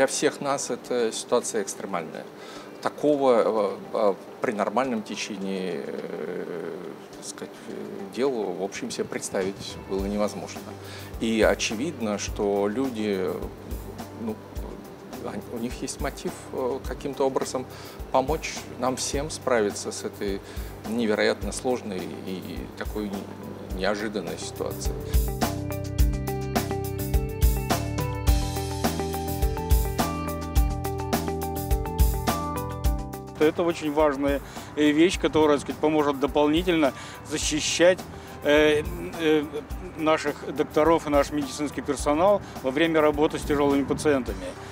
для всех нас это ситуация экстремальная. Такого при нормальном течении, так сказать, дел, в общем, себе представить было невозможно. И очевидно, что люди, ну, у них есть мотив каким-то образом помочь нам всем справиться с этой невероятно сложной и такой неожиданной ситуацией. Это очень важная вещь, которая, так сказать, поможет дополнительно защищать наших докторов и наш медицинский персонал во время работы с тяжелыми пациентами.